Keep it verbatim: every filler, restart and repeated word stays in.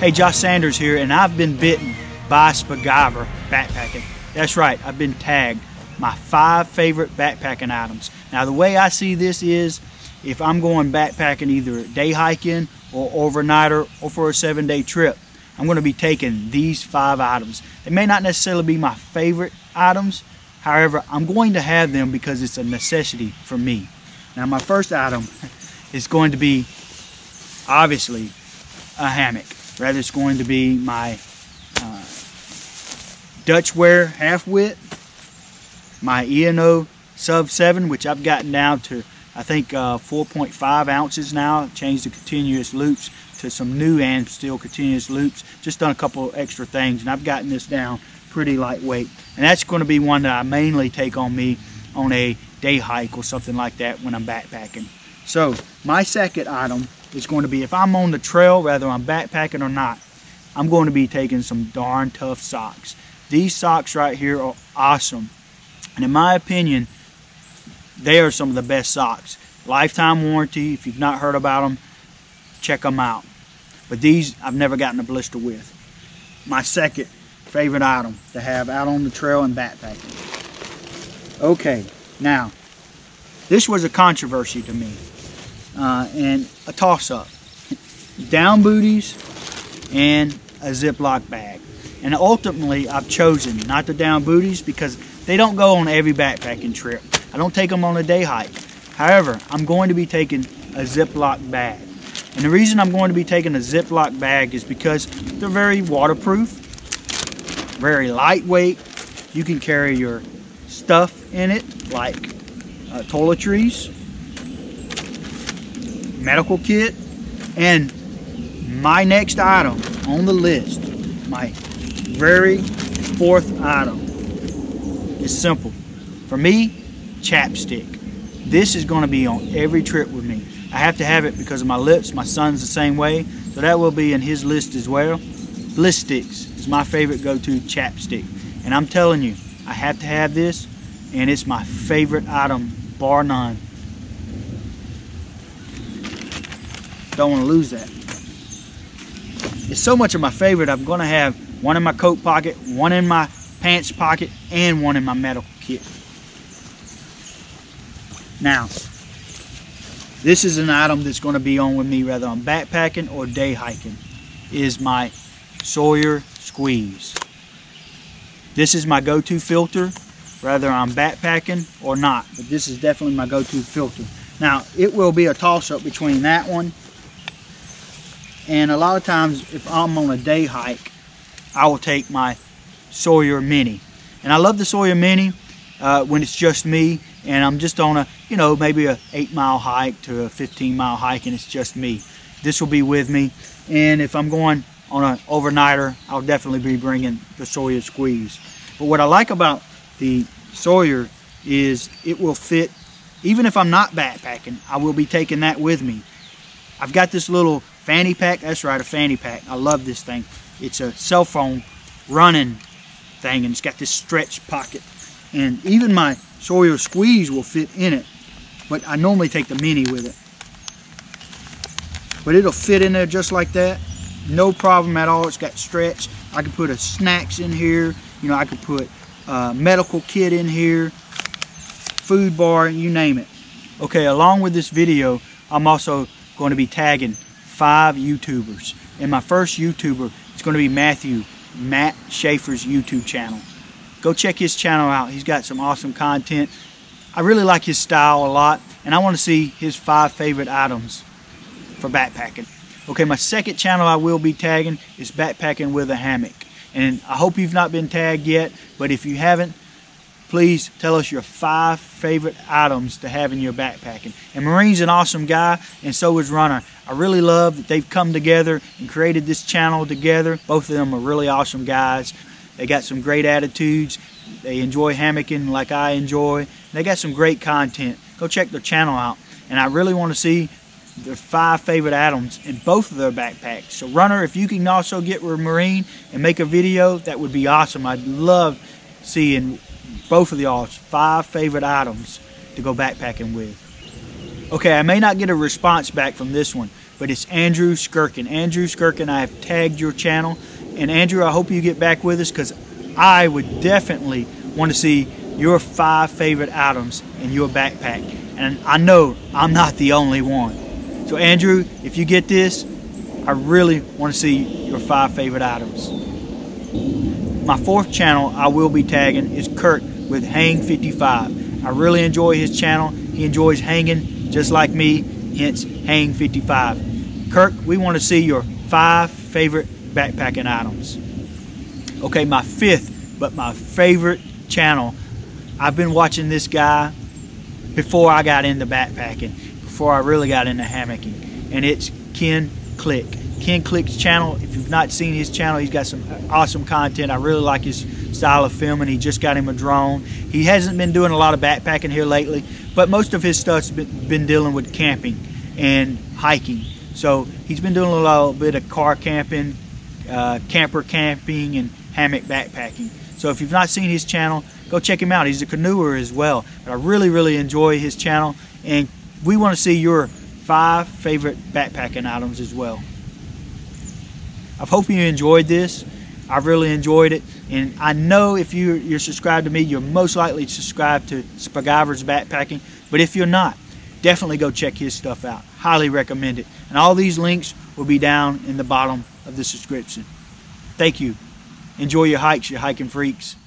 Hey, Josh Sanders here, and I've been bitten by Spiguyver Backpacking. That's right, I've been tagged. My five favorite backpacking items. Now, the way I see this is, if I'm going backpacking either day hiking or overnighter or for a seven day trip, I'm gonna be taking these five items. They may not necessarily be my favorite items. However, I'm going to have them because it's a necessity for me. Now, my first item is going to be, obviously, a hammock. Rather, it's going to be my uh, Dutchware Half-Wit, my E N O Sub seven, which I've gotten down to, I think, uh, four point five ounces now. Changed the continuous loops to some new and still continuous loops. Just done a couple extra things, and I've gotten this down pretty lightweight. And that's going to be one that I mainly take on me on a day hike or something like that when I'm backpacking. So my second item is going to be, if I'm on the trail, whether I'm backpacking or not, I'm going to be taking some Darn Tough socks. These socks right here are awesome. And in my opinion, they are some of the best socks. Lifetime warranty. If you've not heard about them, check them out. But these I've never gotten a blister with. My second favorite item to have out on the trail and backpacking. Okay, now, this was a controversy to me uh, and a toss-up. Down booties and a Ziploc bag. And ultimately, I've chosen not the down booties because they don't go on every backpacking trip. I don't take them on a day hike. However, I'm going to be taking a Ziploc bag. And the reason I'm going to be taking a Ziploc bag is because they're very waterproof, very lightweight. You can carry your stuff in it, like uh, toiletries, medical kit, and my next item on the list, my very fourth item. It's simple. For me, chapstick. This is going to be on every trip with me. I have to have it because of my lips. My son's the same way, so that will be in his list as well. Blistex is my favorite go-to chapstick. And I'm telling you, I have to have this, and it's my favorite item, bar none. Don't want to lose that. It's so much of my favorite, I'm going to have one in my coat pocket, one in my pants pocket, and one in my medical kit. Now, this is an item that's going to be on with me whether I'm backpacking or day hiking, is my Sawyer Squeeze. This is my go-to filter whether I'm backpacking or not, but this is definitely my go-to filter. Now, it will be a toss-up between that one, and a lot of times if I'm on a day hike, I will take my Sawyer Mini. And I love the Sawyer Mini uh, when it's just me and I'm just on a, you know, maybe a eight mile hike to a fifteen mile hike and it's just me. This will be with me. And if I'm going on an overnighter, I'll definitely be bringing the Sawyer Squeeze. But what I like about the Sawyer is it will fit, even if I'm not backpacking, I will be taking that with me. I've got this little fanny pack. That's right, a fanny pack. I love this thing. It's a cell phone running thing, and it's got this stretch pocket, and even my Sawyer Squeeze will fit in it, but I normally take the Mini with it, but it'll fit in there just like that, no problem at all. It's got stretch. I can put a snacks in here, you know, I can put a medical kit in here, food bar, and you name it. Okay, along with this video, I'm also going to be tagging five YouTubers, and my first YouTuber is going to be Matthew Matt Schaefer's YouTube channel. Go check his channel out. He's got some awesome content. I really like his style a lot, and I want to see his five favorite items for backpacking. Okay, my second channel I will be tagging is Backpacking with a Hammock. And I hope you've not been tagged yet, but if you haven't, please tell us your five favorite items to have in your backpacking. And Marine's an awesome guy, and so is Runner. I really love that they've come together and created this channel together. Both of them are really awesome guys. They got some great attitudes. They enjoy hammocking like I enjoy. They got some great content. Go check their channel out. And I really want to see their five favorite items in both of their backpacks. So Runner, if you can also get with Marine and make a video, that would be awesome. I'd love seeing both of y'all's five favorite items to go backpacking with. Okay, I may not get a response back from this one, but it's Andrew Skurka. Andrew Skurka and I have tagged your channel. And Andrew, I hope you get back with us, because I would definitely want to see your five favorite items in your backpack. And I know I'm not the only one. So Andrew, if you get this, I really want to see your five favorite items. My fourth channel I will be tagging is Kirk with Hang fifty-five. I really enjoy his channel. He enjoys hanging just like me, hence Hang fifty-five. Kirk, we want to see your five favorite backpacking items. Okay, my fifth, but my favorite channel. I've been watching this guy before I got into backpacking, before I really got into hammocking, and it's Ken Click. Ken Click's channel, if you've not seen his channel, he's got some awesome content. I really like his style of filming. He just got him a drone. He hasn't been doing a lot of backpacking here lately, but most of his stuff's been, been dealing with camping and hiking. So he's been doing a little bit of car camping, uh, camper camping, and hammock backpacking. So if you've not seen his channel, go check him out. He's a canoeer as well. But I really, really enjoy his channel, and we want to see your five favorite backpacking items as well. I hope you enjoyed this. I really enjoyed it. And I know if you're, you're subscribed to me, you're most likely subscribed to Spiguyver's Backpacking. But if you're not, definitely go check his stuff out. Highly recommend it. And all these links will be down in the bottom of the subscription. Thank you. Enjoy your hikes, you hiking freaks.